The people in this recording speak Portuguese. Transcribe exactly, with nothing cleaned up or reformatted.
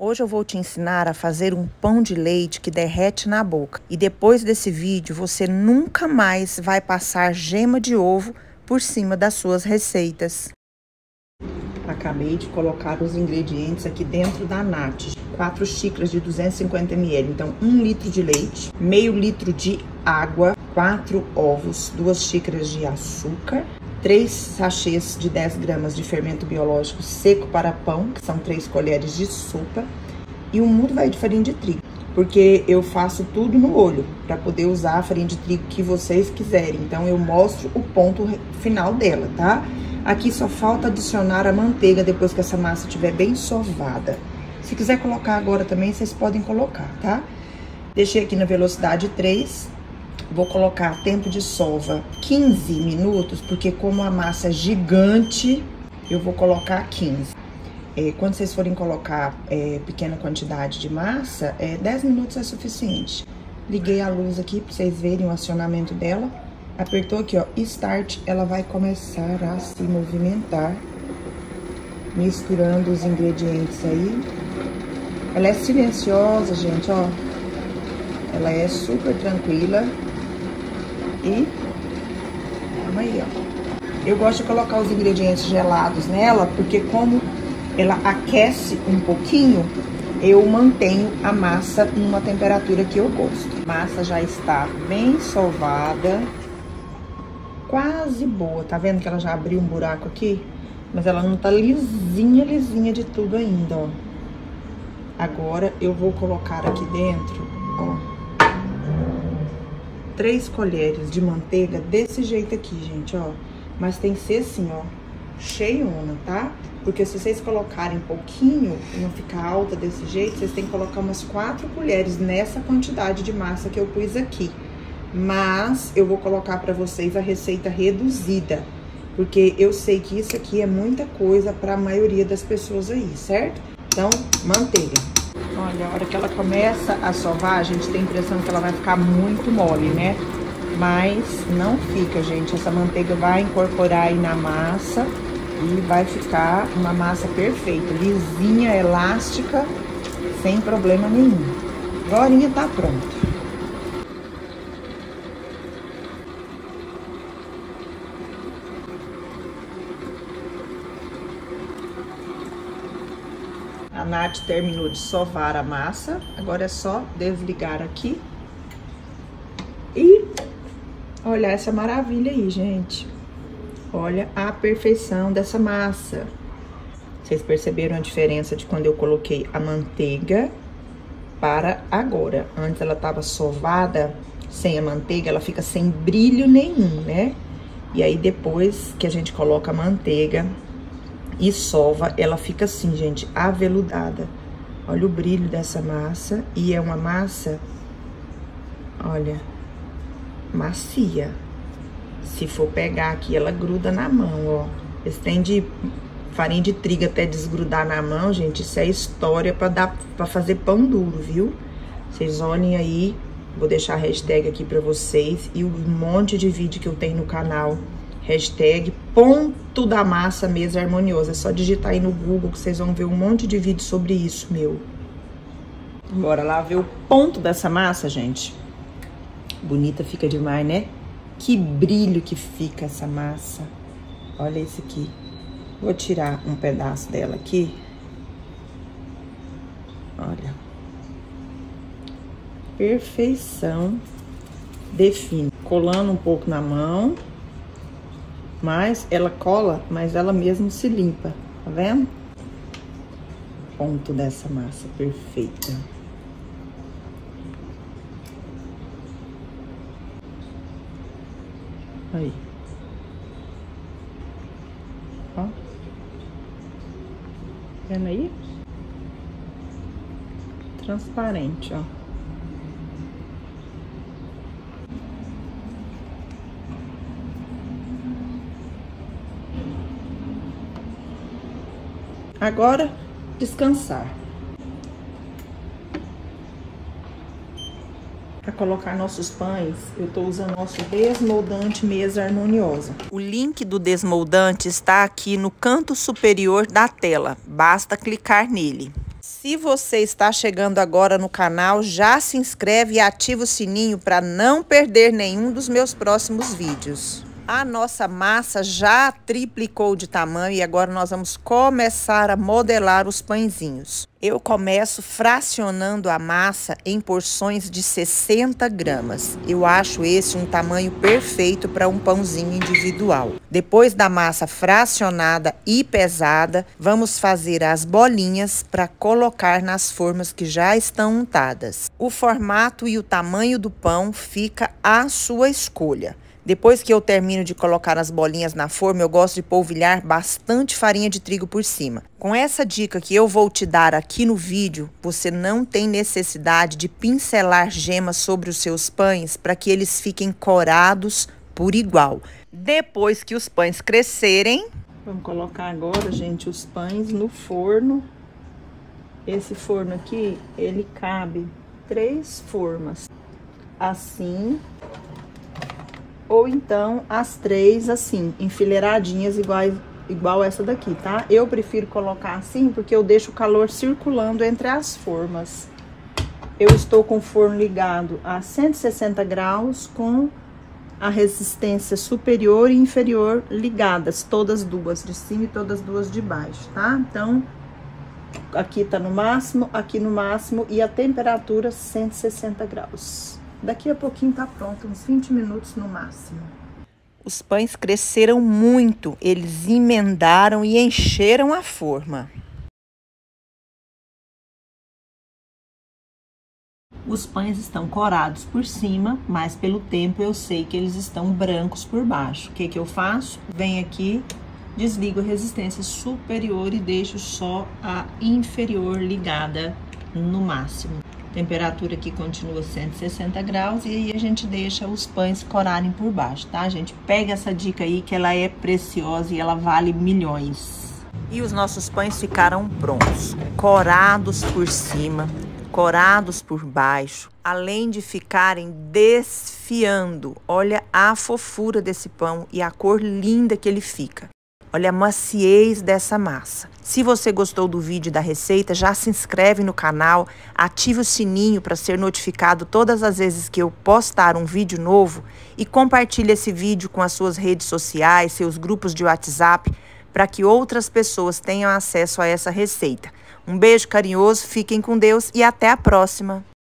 Hoje eu vou te ensinar a fazer um pão de leite que derrete na boca. E depois desse vídeo, você nunca mais vai passar gema de ovo por cima das suas receitas. Acabei de colocar os ingredientes aqui dentro da Nath. quatro xícaras de duzentos e cinquenta mililitros, então um litro de leite, meio litro de água, quatro ovos, duas xícaras de açúcar, três sachês de dez gramas de fermento biológico seco para pão, que são três colheres de sopa, e um mudo vai de farinha de trigo, porque eu faço tudo no olho, para poder usar a farinha de trigo que vocês quiserem. Então eu mostro o ponto final dela, tá? Aqui só falta adicionar a manteiga depois que essa massa estiver bem sovada. Se quiser colocar agora também, vocês podem colocar, tá? Deixei aqui na velocidade três. Vou colocar tempo de sova quinze minutos, porque como a massa é gigante, eu vou colocar quinze. É, quando vocês forem colocar é, pequena quantidade de massa, é, dez minutos é suficiente. Liguei a luz aqui para vocês verem o acionamento dela. Apertou aqui, ó, Start, ela vai começar a se movimentar, misturando os ingredientes aí. Ela é silenciosa, gente, ó. Ela é super tranquila. E calma aí, ó. Eu gosto de colocar os ingredientes gelados nela, porque como ela aquece um pouquinho, eu mantenho a massa numa temperatura que eu gosto. A massa já está bem sovada, quase boa. Tá vendo que ela já abriu um buraco aqui? Mas ela não tá lisinha, lisinha de tudo ainda, ó. Agora eu vou colocar aqui dentro, ó, três colheres de manteiga desse jeito aqui, gente, ó. Mas tem que ser assim, ó, cheiona, tá? Porque se vocês colocarem pouquinho e não ficar alta desse jeito, vocês têm que colocar umas quatro colheres nessa quantidade de massa que eu pus aqui. Mas eu vou colocar pra vocês a receita reduzida, porque eu sei que isso aqui é muita coisa pra maioria das pessoas aí, certo? Então, manteiga. Olha, a hora que ela começa a sovar, a gente tem a impressão que ela vai ficar muito mole, né? Mas não fica, gente. Essa manteiga vai incorporar aí na massa e vai ficar uma massa perfeita. Lisinha, elástica, sem problema nenhum. Agora tá pronto. A Nath terminou de sovar a massa, agora é só desligar aqui e olha essa maravilha aí, gente. Olha a perfeição dessa massa. Vocês perceberam a diferença de quando eu coloquei a manteiga para agora? Antes ela tava sovada, sem a manteiga, ela fica sem brilho nenhum, né? E aí depois que a gente coloca a manteiga e sova, ela fica assim, gente, aveludada. Olha o brilho dessa massa. E é uma massa, olha, macia. Se for pegar aqui, ela gruda na mão, ó. Esse trem de farinha de trigo até desgrudar na mão, gente, isso é história pra, dar, pra fazer pão duro, viu? Vocês olhem aí, vou deixar a hashtag aqui pra vocês e um monte de vídeo que eu tenho no canal. Hashtag ponto da massa Mesa Harmoniosa. É só digitar aí no Google que vocês vão ver um monte de vídeo sobre isso, meu. Bora lá ver o ponto dessa massa, gente. Bonita fica demais, né? Que brilho que fica essa massa. Olha esse aqui. Vou tirar um pedaço dela aqui. Olha. Perfeição. Define. Colando um pouco na mão. Mas ela cola, mas ela mesmo se limpa, tá vendo? Ponto dessa massa perfeita. Aí. Ó. Tá vendo aí? Transparente, ó. Agora, descansar. Para colocar nossos pães, eu estou usando nosso desmoldante Mesa Harmoniosa. O link do desmoldante está aqui no canto superior da tela. Basta clicar nele. Se Se você está chegando agora no canal, já se inscreve e ativa o sininho para não perder nenhum dos meus próximos vídeos. A nossa massa já triplicou de tamanho e agora nós vamos começar a modelar os pãezinhos. Eu começo fracionando a massa em porções de sessenta gramas. Eu acho esse um tamanho perfeito para um pãozinho individual. Depois da massa fracionada e pesada, vamos fazer as bolinhas para colocar nas formas que já estão untadas. O formato e o tamanho do pão fica à sua escolha. Depois que eu termino de colocar as bolinhas na forma, eu gosto de polvilhar bastante farinha de trigo por cima. Com essa dica que eu vou te dar aqui no vídeo, você não tem necessidade de pincelar gemas sobre os seus pães para que eles fiquem corados por igual. Depois que os pães crescerem... Vamos colocar agora, gente, os pães no forno. Esse forno aqui, ele cabe três formas. Assim... ou então as três assim, enfileiradinhas igual, igual essa daqui, tá? Eu prefiro colocar assim porque eu deixo o calor circulando entre as formas. Eu estou com o forno ligado a cento e sessenta graus com a resistência superior e inferior ligadas, todas duas de cima e todas duas de baixo, tá? Então, aqui tá no máximo, aqui no máximo e a temperatura cento e sessenta graus. Daqui a pouquinho tá pronto, uns vinte minutos no máximo. Os pães cresceram muito, eles emendaram e encheram a forma. Os pães estão corados por cima, mas pelo tempo eu sei que eles estão brancos por baixo. O que que eu faço? Venho aqui, desligo a resistência superior e deixo só a inferior ligada no máximo. Temperatura aqui continua cento e sessenta graus e aí a gente deixa os pães corarem por baixo, tá, gente? Pega essa dica aí que ela é preciosa e ela vale milhões. E os nossos pães ficaram prontos, corados por cima, corados por baixo, além de ficarem desfiando. Olha a fofura desse pão e a cor linda que ele fica. Olha a maciez dessa massa. Se você gostou do vídeo e da receita, já se inscreve no canal, ative o sininho para ser notificado todas as vezes que eu postar um vídeo novo e compartilhe esse vídeo com as suas redes sociais, seus grupos de WhatsApp, para que outras pessoas tenham acesso a essa receita. Um beijo carinhoso, fiquem com Deus e até a próxima!